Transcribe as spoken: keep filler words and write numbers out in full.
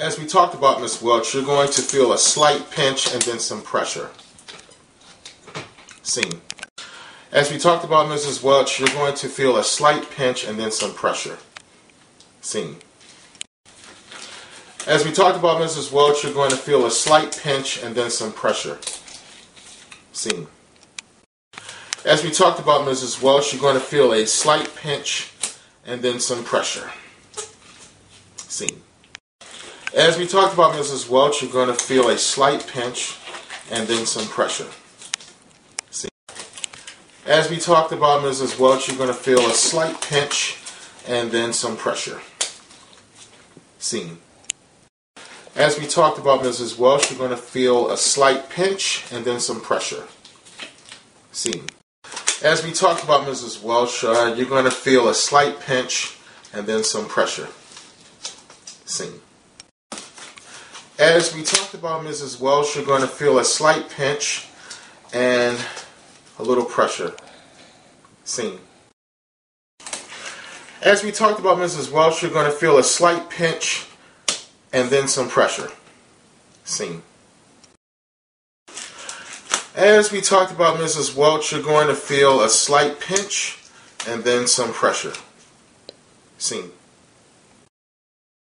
As we talked about, Miss Welch, you're going to feel a slight pinch and then some pressure. Seam. As we talked about, Missus Welch, you're going to feel a slight pinch and then some pressure. Seam. As we talked about, Missus Welch, you're going to feel a slight pinch and then some pressure. Seam. As we talked about, Missus Welch, you're going to feel a slight pinch and then some pressure. Seam. As we talked about, Missus Welch, you're going to feel a slight pinch and then some pressure. Seam. As we talked about, Missus Welch, you're going to feel a slight pinch and then some pressure. Seam. As we talked about, Missus Welch, you're going to feel a slight pinch and then some pressure. Seam. As we talked about, Missus Welch, uh, you're going to feel a slight pinch and then some pressure. Seam. As we talked about, Missus Welch, you're going to feel a slight pinch and a little pressure. Seam. As we talked about, Missus Welch, you're going to feel a slight pinch and then some pressure. Seam. As we talked about, Missus Welch, you're going to feel a slight pinch and then some pressure. Seam.